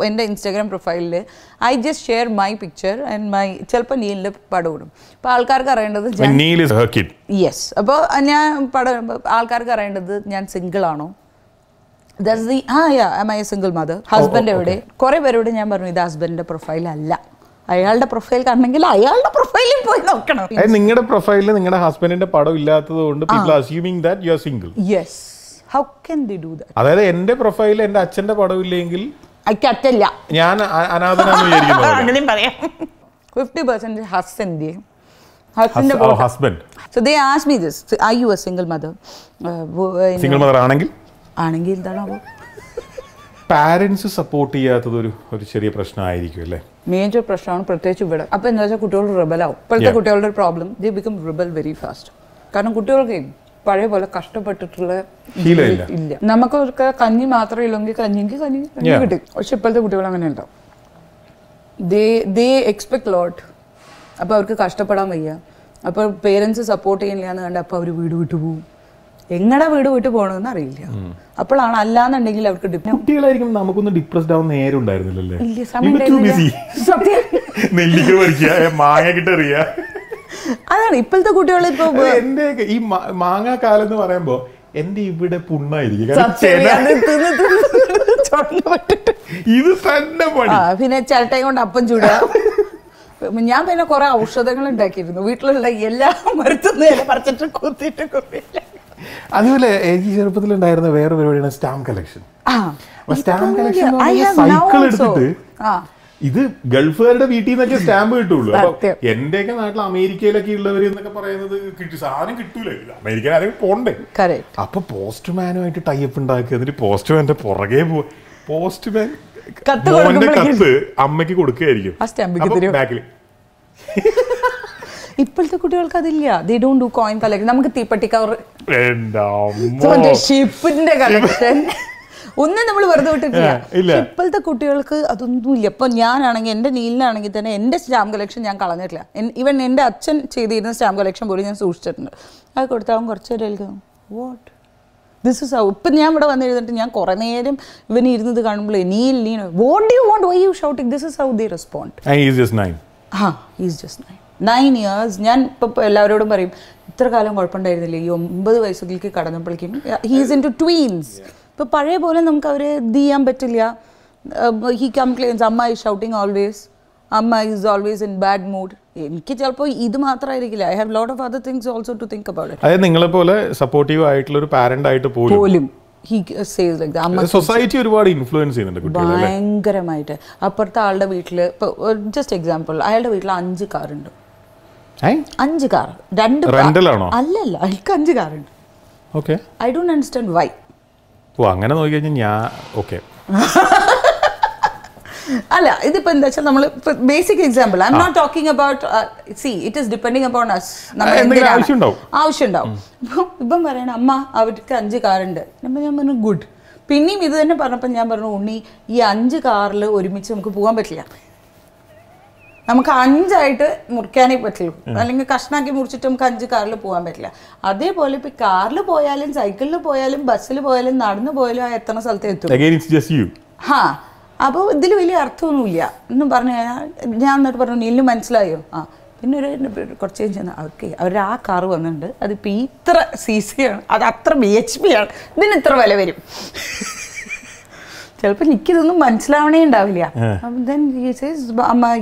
In the Instagram profile, I just share my picture and my chalpa Neil Padodum. Palkarka render the Neil is her kid. Yes. Above Anya Palkarka render the Jan single ano. That's the am I a single mother? Husband every day. Corre Verudan Yamber with the husband a profile Allah. I held a profile Kanangala, I held a profile in Poinokana. And in a profile and a husband in a Padovilla, people assuming that you are single. Yes. How can they do that? Other end a profile and Achenda Padovilla. I can't tell ya. I 50% is husband. Oh, husband. So they asked me this. So, are you a single mother? Single mother anangil? Anangil dana. Parents support you. Major pressure protect you better. Up and there's a rebel out. Problem, they become rebel very fast. They expect a lot. Parents support I have now also. This is a girlfriend of ET that is stamped. They don't do coin collection. We don't have to do that. We don't have to do that. Even if I have a stamp collection, I have to do that. What? This is how. What do you want? Why are you shouting? This is how they respond. And he's just 9. He's just 9. 9 years. He's into twins. Yeah. He complains, Amma is shouting always. Amma is always in bad mood. I have a lot of other things also to think about it. I think you supportive parent. He says like that. Society is very influenced. Just example, I had a car. Okay. I don't understand why. Okay. Basic example. I'm not talking about. See, it is depending upon us. Good. Again, it's just you. Then he says, Amma,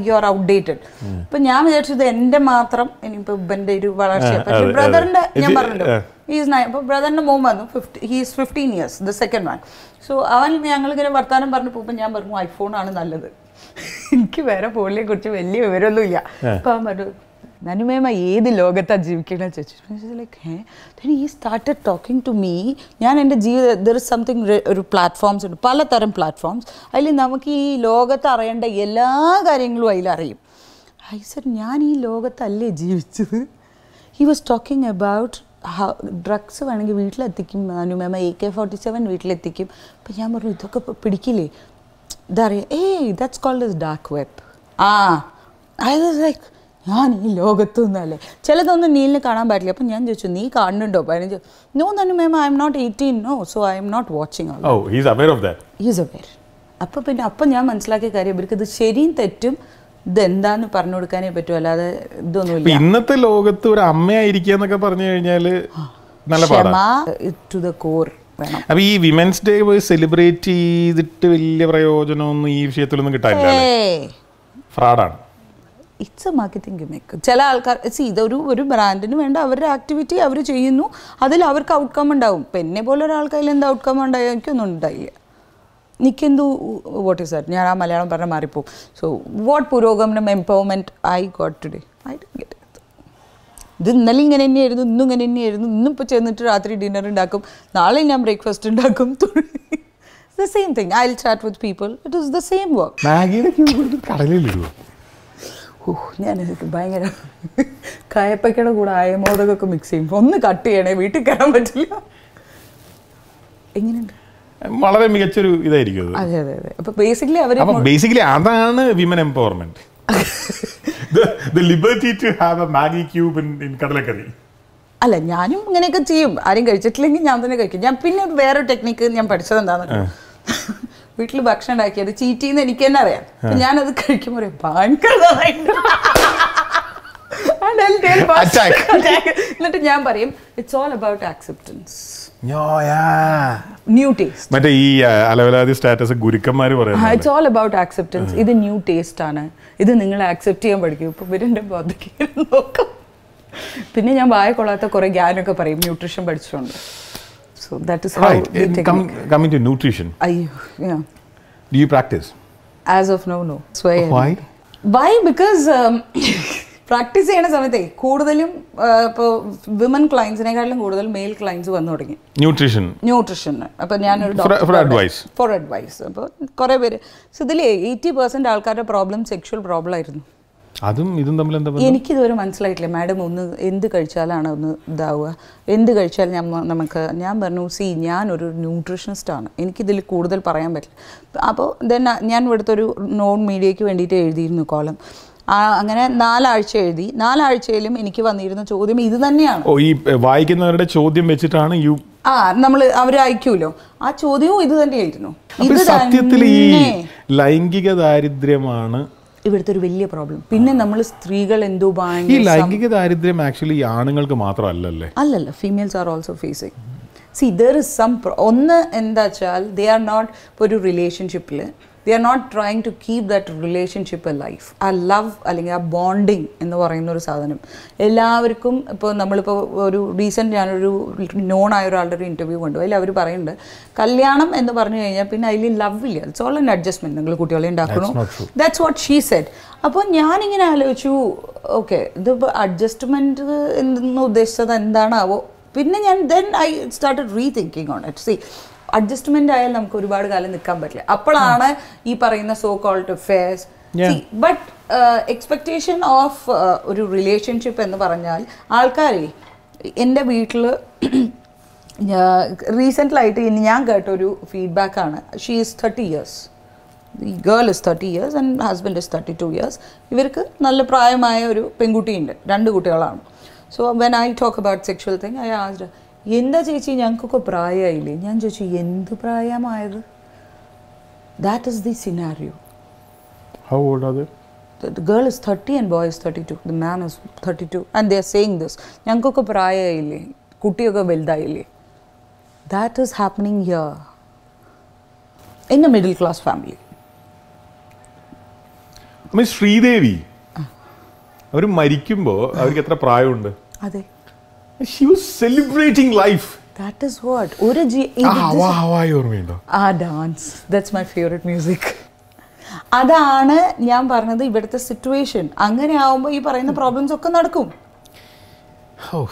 you are outdated. But I said, he is 15 years, the second one. So, then he started talking to me. There is something platforms, Palataran platforms. I said, he was talking about how drugs are AK-47. Hey, that's called as dark web. I was like, no, I am not 18, no, so I am not watching all that. Oh, he's aware of that? He's aware. അപ്പോൾ പിന്നെ അപ്പോൾ ഞാൻ മനസ്സിലാക്കിയ കാര്യം ഇവർക്കത് ശരിയും തെറ്റും ഇതെന്താന്ന് പറഞ്ഞു കൊടുക്കാനേ പറ്റൂ, അല്ലാതെ ഇതൊന്നുമില്ല. ഇന്നത്തെ ലോകത്ത് ഒരു അമ്മയായിരിക്കുക എന്നൊക്കെ പറഞ്ഞു കഴിഞ്ഞാൽ നല്ല പാടാണ്, ടു ദ കോർ. അപ്പോൾ ഈ വിമൻസ് ഡേ പോയി സെലിബ്രേറ്റ് ചെയ്തിട്ട് വലിയ പ്രയോജനമൊന്നും ഈ വിഷയത്തിലൊന്നും കിട്ടാനില്ല, ഫ്രോഡാണ്. It's a marketing gimmick. ചില ആൾക്കാർ ഇതൊരു ഒരു ബ്രാൻഡിന് വേണ്ട അവരുടെ ആക്ടിവിറ്റി അവർ ചെയ്യുന്നു, അതിൽ അവർക്ക് ഔട്ട്കം ഉണ്ടാവും. പിന്നെ പോലെ ഒരാൾക്കതിൽ എന്ത് ഔട്ട്കം ഉണ്ടായി, എനിക്കൊന്നും ഉണ്ടായില്ല. എനിക്കെന്തു വാട്ട് ഈസ് ദാറ്റ്, ഞാൻ ആ മലയാളം പറഞ്ഞാൽ മാറിപ്പോവും. സോ വാട്ട് പുരോഗമനം, empowerment I got today, I don't get it. ഇത് ഇന്നലെ ഇങ്ങനെ തന്നെയായിരുന്നു, ഇന്നും ഇങ്ങനെ തന്നെയായിരുന്നു, ഇന്നും ഇപ്പോൾ ചെന്നിട്ട് രാത്രി ഡിന്നർ ഉണ്ടാക്കും, നാളെ ഞാൻ ബ്രേക്ക്ഫാസ്റ്റ് ഉണ്ടാക്കും. The same thing. I'll chat with people. It is the same work. ഞാനൊക്കെ ഭയങ്കര കായപ്പക്കയുടെ കൂടെ ആയമോദകൊക്കെ മിക്സ് ചെയ്യും, ഒന്ന് കട്ട് ചെയ്യണേ, വീട്ടിൽ കയറാൻ പറ്റില്ല. എങ്ങനെയുണ്ട്? വളരെ മികച്ചൊരു ഇതായിരിക്കും. അതെ അതെ അതെ. അപ്പോൾ ബേസിക്കലി അവർ ബേസിക്കലി അതാണ് women empowerment, the liberty to have a Maggi cube in കടലക്കറി. അല്ല, ഞാനും ഇങ്ങനെയൊക്കെ ചെയ്യും. ആരും കഴിച്ചിട്ടില്ലെങ്കിൽ ഞാൻ തന്നെ കഴിക്കും. ഞാൻ പിന്നെ വേറൊരു ടെക്നിക്ക് ഞാൻ പഠിച്ചത് എന്താണെന്ന്, വീട്ടിൽ ഭക്ഷണം ഉണ്ടാക്കി അത് ചീറ്റ് ചെയ്യുന്ന എനിക്ക് തന്നെ അറിയാം. ഞാനത് കഴിക്കുമ്പോൾ എന്നിട്ട് ഞാൻ പറയും it's all about acceptance. New taste, മറ്റേ ഈ അലവലാതി സ്റ്റാറ്റസ് ഗുരുക്കന്മാർ പറയും ഇറ്റ്സ് ഓൾ അബൌട്ട് ആക്സെപ്റ്റൻസ്. ഇത് ന്യൂ ടേസ്റ്റ് ആണ്, ഇത് നിങ്ങൾ ആക്സെപ്റ്റ് ചെയ്യാൻ പഠിക്കും. ഇപ്പൊ ഇവരെന്റെ ബോധത്തിൽ നോക്കും. പിന്നെ ഞാൻ വായ കൊള്ളാത്ത കുറെ ഗ്യാനൊക്കെ പറയും ന്യൂട്രീഷൻ പഠിച്ചുകൊണ്ട്. So that is how we take it. Coming to nutrition. Yeah. Do you practice? As of now, no. So why? Why? Because practice ചെയ്യുന്ന സമയത്ത് കൂടുതലും ഇപ്പോൾ വിമൻ ക്ലയൻസിനെക്കാളും കൂടുതൽ മെയിൽ ക്ലയൻസ് വന്നു തുടങ്ങി ന്യൂട്രീഷൻ. അപ്പോൾ ഞാനൊരു ഫോർ അഡ്വൈസ് അപ്പോൾ കുറേ പേര്. സോ ഇതിൽ 80% ആൾക്കാരുടെ പ്രോബ്ലം സെക്ഷൽ പ്രോബ്ലം ആയിരുന്നു. അതും ഇതും തമ്മിൽ എന്താ ബന്ധം എനിക്കിതുവരെ മനസ്സിലായിട്ടില്ല. മാഡം ഒന്ന് എന്ത് കഴിച്ചാലാണ് ഒന്ന് ഇതാവുക, എന്ത് കഴിച്ചാൽ നമുക്ക് ഞാൻ പറഞ്ഞു ഞാനൊരു ന്യൂട്രീഷനിസ്റ്റാണ്, എനിക്കിതിൽ കൂടുതൽ പറയാൻ പറ്റില്ല. അപ്പോൾ ദെൻ ഞാൻ ഇവിടുത്തൊരു നോൺ മീഡിയയ്ക്ക് വേണ്ടിയിട്ട് എഴുതിയിരുന്നു കോളം. അങ്ങനെ 4 ആഴ്ച എഴുതി. 4 ആഴ്ചയിലും എനിക്ക് വന്നിരുന്ന ചോദ്യം ഇത് തന്നെയാണ്. ഓ, ഈ വായിക്കുന്നവരുടെ ചോദ്യം വെച്ചിട്ടാണ് നമ്മൾ അവർ അയക്കൂലോ, ആ ചോദ്യവും ഇത് തന്നെയായിരുന്നു. ഇത് സത്യത്തിൽ ഈ ലൈംഗിക ദാരിദ്ര്യമാണ് ഇവിടുത്തെ ഒരു വലിയ പ്രോബ്ലം. പിന്നെ നമ്മൾ സ്ത്രീകൾ എന്തോ ഈ ലൈംഗിക ദാരിദ്ര്യം ആക്ച്വലി ആണുങ്ങൾക്ക് മാത്രമല്ലല്ലേ, അല്ലല്ല, females are also facing. See there is some ഒന്ന് എന്താ വെച്ചാൽ ദേ ആർ നോട്ട് ഇപ്പോൾ ഒരു റിലേഷൻഷിപ്പിൽ they are not trying to keep that relationship a life. ആ ലവ് അല്ലെങ്കിൽ ആ ബോണ്ടിങ് എന്ന് പറയുന്ന ഒരു സാധനം എല്ലാവർക്കും ഇപ്പോൾ നമ്മളിപ്പോൾ ഒരു റീസെൻ്റ് ഞാനൊരു നോൺ ആയ ഒരാളുടെ ഒരു ഇൻ്റർവ്യൂ കൊണ്ടുപോയി. അതിൽ അവർ പറയുന്നുണ്ട് കല്യാണം എന്ന് പറഞ്ഞു കഴിഞ്ഞാൽ പിന്നെ അതിൽ ലവ് ഇല്ല, ഇറ്റ്സ് ഓൾ ആൻ അഡ്ജസ്റ്റ്മെൻറ്റ്, നിങ്ങൾ കുട്ടികളെ ഉണ്ടാക്കണോ, ദാറ്റ്സ് വാട്ട് ഷീ സെഡ്. അപ്പോൾ ഞാനിങ്ങനെ ആലോചിച്ചു ഓക്കെ ഇതിപ്പോൾ അഡ്ജസ്റ്റ്മെൻറ്റ് എന്ന് ഉദ്ദേശിച്ചത് എന്താണാവോ. പിന്നെ ഞാൻ I started rethinking on it. See adjustment ആയാൽ നമുക്ക് ഒരുപാട് കാലം നിൽക്കാൻ പറ്റില്ല. അപ്പോഴാണ് ഈ പറയുന്ന so called affairs. But expectation of ഒരു റിലേഷൻഷിപ്പ് എന്ന് പറഞ്ഞാൽ ആൾക്കാരെ എൻ്റെ വീട്ടിൽ റീസെൻ്റ്ലായിട്ട് ഇനി ഞാൻ കേട്ടൊരു ഫീഡ്ബാക്കാണ്. ഷീ ഈസ് 30 years, ഈ girl is 30 years and husband is 32 years. ഇവർക്ക് നല്ല പ്രായമായ ഒരു പെൺകുട്ടിയുണ്ട്, 2 കുട്ടികളാണ്. So when I talk about sexual thing I asked എന്താ ചേച്ചി ഞങ്ങൾക്കൊക്കെ പ്രായമായില്ലേ. ഞാൻ ചോദിച്ചു എന്ത് പ്രായമായത്. That is the scenario. How old are they? The girl is 30 and boy is 32. The man is 32 and they are saying this. ഞങ്ങൾക്കൊക്കെ പ്രായമായില്ലേ, കുട്ടിയൊക്കെ വലുതായില്ലേ. That is happening here in a middle class family. Miss Sridevi അവർ മരിക്കുമ്പോൾ അവർക്ക് എത്ര പ്രായമുണ്ട്? അതെ. She was celebrating life. That is what. Dance. That's my favorite music. അതാണ് ഞാൻ പറഞ്ഞത് ഇവിടുത്തെ സിറ്റുവേഷൻ. അങ്ങനെ ആവുമ്പോൾ ഈ പറയുന്ന പ്രോബ്ലംസ് ഒക്കെ നടക്കും.